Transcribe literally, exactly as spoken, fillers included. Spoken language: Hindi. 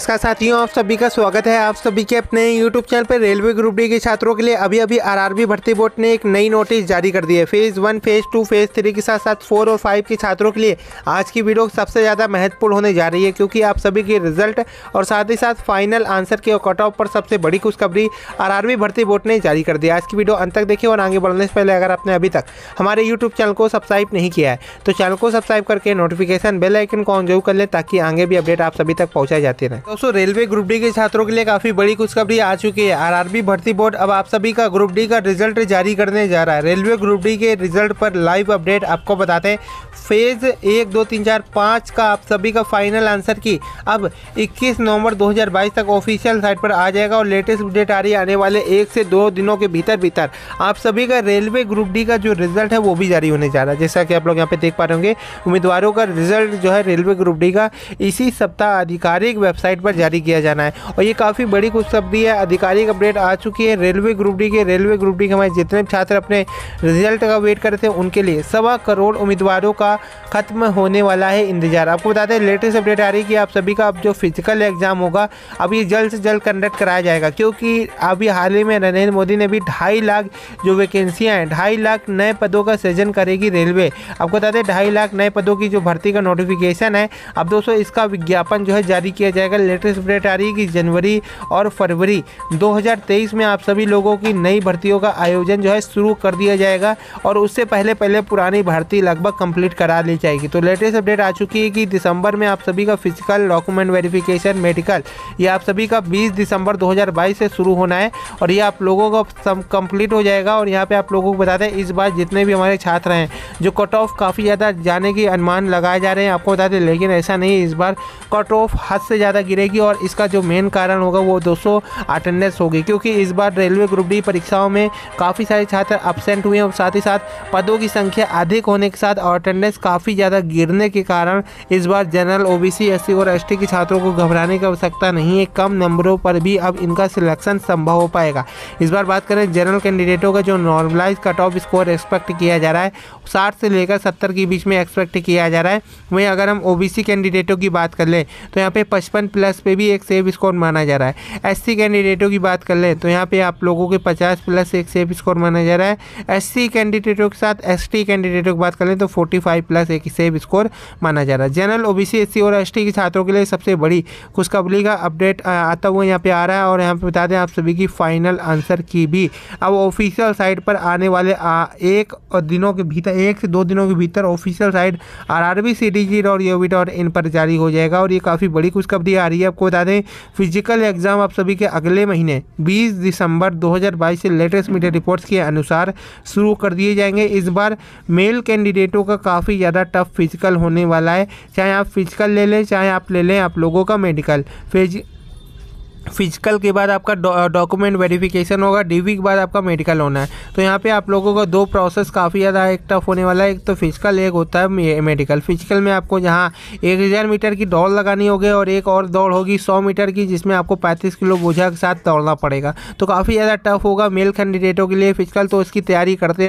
नमस्कार साथियों, आप सभी का स्वागत है आप सभी के अपने यूट्यूब चैनल पर। रेलवे ग्रुप डी के छात्रों के लिए अभी अभी आरआरबी भर्ती बोर्ड ने एक नई नोटिस जारी कर दी है। Phase one, phase two, phase three के साथ साथ फोर और फाइव के छात्रों के लिए आज की वीडियो सबसे ज़्यादा महत्वपूर्ण होने जा रही है, क्योंकि आप सभी के रिजल्ट और साथ ही साथ फाइनल आंसर के कट ऑफ पर सबसे बड़ी खुशखबरी आरआरबी भर्ती बोर्ड ने जारी कर दी। आज की वीडियो अंत तक देखिए, और आगे बढ़ने से पहले अगर आपने अभी तक हमारे यूट्यूब चैनल को सब्सक्राइब नहीं किया है तो चैनल को सब्सक्राइब करके नोटिफिकेशन बेल आइकन को ऑन जरूर कर लें, ताकि आगे भी अपडेट आप सभी तक पहुँचाए जाते रहें। दोस्तों, रेलवे ग्रुप डी के छात्रों के लिए काफ़ी बड़ी खुशखबरी आ चुकी है। आरआरबी भर्ती बोर्ड अब आप सभी का ग्रुप डी का रिजल्ट जारी करने जा रहा है। रेलवे ग्रुप डी के रिजल्ट पर लाइव अपडेट आपको बताते हैं। फेज़ एक, दो, तीन, चार, पाँच का आप सभी का फाइनल आंसर की अब इक्कीस नवंबर दो हज़ार बाईस तक ऑफिशियल साइट पर आ जाएगा, और लेटेस्ट अपडेट आ रही है आने वाले एक से दो दिनों के भीतर भीतर आप सभी का रेलवे ग्रुप डी का जो रिजल्ट है वो भी जारी होने जा रहा है। जैसा कि आप लोग यहाँ पे देख पा रहे होंगे, उम्मीदवारों का रिजल्ट जो है रेलवे ग्रुप डी का इसी सप्ताह आधिकारिक वेबसाइट पर जारी किया जाना है, और ये काफी बड़ी खुशखबरी है। आधिकारिक अपडेट आ चुकी है रेलवे ग्रुप डी के। रेलवे ग्रुप डी के हमारे जितने छात्र अपने रिजल्ट का वेट करते हैं, उनके लिए सवा करोड़ उम्मीदवारों का खत्म होने वाला है इंतजार। आपको बताते हैं, लेटेस्ट अपडेट आ रही है कि आप सभी का अब जो फिजिकल एग्जाम होगा अब ये जल्द से जल्द कंडक्ट कराया जाएगा, क्योंकि अभी हाल ही में नरेंद्र मोदी ने भी ढाई लाख जो वैकेंसियाँ हैं, ढाई लाख नए पदों का सृजन करेगी रेलवे। आपको बताते हैं, ढाई लाख नए पदों की जो भर्ती का नोटिफिकेशन है, अब दोस्तों इसका विज्ञापन जो है जारी किया जाएगा। लेटेस्ट अपडेट आ रही है कि जनवरी और फरवरी दो हज़ार तेईस में आप सभी लोगों की नई भर्तियों का आयोजन जो है शुरू कर दिया जाएगा, और उससे पहले पहले पुरानी भर्ती लगभग कंप्लीट करा ली जाएगी। तो लेटेस्ट अपडेट आ चुकी है कि दिसंबर में आप सभी का फिजिकल, डॉक्यूमेंट वेरिफिकेशन, मेडिकल, ये आप सभी का बीस दिसंबर दो हज़ार बाईस से शुरू होना है, और ये आप लोगों का कंप्लीट हो जाएगा। और यहाँ पर आप लोगों को बताते हैं, इस बार जितने भी हमारे छात्र हैं जो कट ऑफ काफ़ी ज़्यादा जाने की अनुमान लगाए जा रहे हैं, आपको बताते हैं, लेकिन ऐसा नहीं है। इस बार कट ऑफ हद से ज़्यादा गिरेगी, और इसका जो मेन कारण होगा वो दोस्तों अटेंडेंस होगी, क्योंकि इस बार रेलवे ग्रुप डी परीक्षाओं में काफ़ी सारे छात्र एब्सेंट हुए हैं, और साथ ही साथ पदों की संख्या अधिक होने के साथ और अटेंडेंस काफ़ी ज़्यादा गिरने के कारण इस बार जनरल, ओबीसी, एससी और एसटी के छात्रों को घबराने की आवश्यकता नहीं है। कम नंबरों पर भी अब इनका सिलेक्शन संभव हो पाएगा। इस बार बात करें जनरल कैंडिडेटों का, जो normalise cut off score expect किया जा रहा है साठ से लेकर सत्तर के बीच में एक्सपेक्ट किया जा रहा है। वहीं अगर हम ओबीसी कैंडिडेटों की बात कर लें तो यहाँ पे पचपन प्लस पे भी एक सेफ स्कोर माना जा रहा है। एससी कैंडिडेटों की बात कर लें तो यहाँ पे आप लोगों के पचास प्लस एक सेफ स्कोर माना जा रहा है। एससी कैंडिडेटों के साथ एसटी कैंडिडेटों की बात कर लें तो पैंतालीस प्लस एक सेफ स्कोर माना जा रहा है। जनरल, ओबीसी, एससी और एसटी के छात्रों के लिए सबसे बड़ी खुशखबरी का अपडेट आता हुआ यहाँ पे आ रहा है, और यहाँ पे बता दें आप सभी की फाइनल आंसर की भी अब ऑफिशियल साइट पर आने वाले एक दिनों के भीतर एक से दो दिनों के भीतर official site RRBG dot UB dot in पर जारी हो जाएगा, और ये काफ़ी बड़ी खुशखबरी आ रही है। आपको बता दें, फिजिकल एग्जाम आप सभी के अगले महीने बीस दिसंबर दो हज़ार बाईस से लेटेस्ट मीडिया रिपोर्ट्स के अनुसार शुरू कर दिए जाएंगे। इस बार मेल कैंडिडेटों का काफ़ी ज़्यादा टफ फिजिकल होने वाला है। चाहे आप फिजिकल ले लें, चाहे आप ले लें आप लोगों का मेडिकल। फिज फिजिकल के बाद आपका डॉक्यूमेंट वेरिफिकेशन होगा, डीवी के बाद आपका मेडिकल होना है। तो यहाँ पे आप लोगों का दो प्रोसेस काफ़ी ज़्यादा एक टफ होने वाला है। एक तो फिजिकल, एक होता है मेडिकल। फिजिकल में आपको जहाँ एक हज़ार मीटर की दौड़ लगानी होगी, और एक और दौड़ होगी सौ मीटर की, जिसमें आपको पैंतीस किलो बोझा के साथ दौड़ना पड़ेगा। तो काफ़ी ज़्यादा टफ होगा मेल कैंडिडेटों के लिए फिजिकल, तो उसकी तैयारी करते हैं।